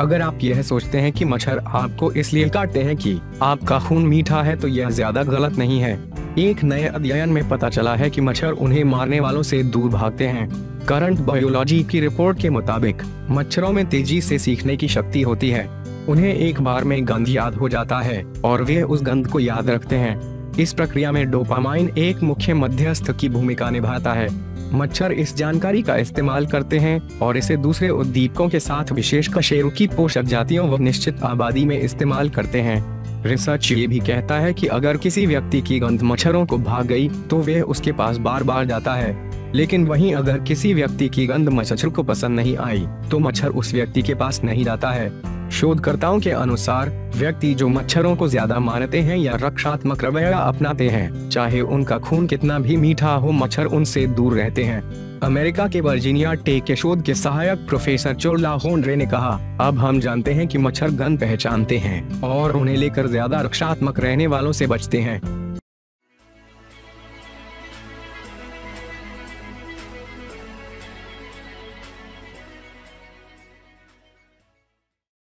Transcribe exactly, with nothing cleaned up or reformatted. अगर आप यह सोचते हैं कि मच्छर आपको इसलिए काटते हैं कि आपका खून मीठा है तो यह ज्यादा गलत नहीं है। एक नए अध्ययन में पता चला है कि मच्छर उन्हें मारने वालों से दूर भागते हैं। करंट बायोलॉजी की रिपोर्ट के मुताबिक मच्छरों में तेजी से सीखने की शक्ति होती है। उन्हें एक बार में गंध याद हो जाता है और वे उस गंध को याद रखते हैं। इस प्रक्रिया में डोपामाइन एक मुख्य मध्यस्थ की भूमिका निभाता है। मच्छर इस जानकारी का इस्तेमाल करते हैं और इसे दूसरे उद्दीपकों के साथ, विशेषकर शेरों की पोषक जातियों व निश्चित आबादी में इस्तेमाल करते हैं। रिसर्च ये भी कहता है कि अगर किसी व्यक्ति की गंध मच्छरों को भाग गई तो वे उसके पास बार बार जाता है, लेकिन वहीं अगर किसी व्यक्ति की गंध मच्छर को पसंद नहीं आई तो मच्छर उस व्यक्ति के पास नहीं जाता है। शोधकर्ताओं के अनुसार व्यक्ति जो मच्छरों को ज्यादा मारते हैं या रक्षात्मक रवैया अपनाते हैं, चाहे उनका खून कितना भी मीठा हो, मच्छर उनसे दूर रहते हैं। अमेरिका के वर्जीनिया टेक के शोध के सहायक प्रोफेसर चोल लाहोंड्रे ने कहा, अब हम जानते हैं कि मच्छर गंध पहचानते हैं और उन्हें लेकर ज्यादा रक्षात्मक रहने वालों से बचते हैं।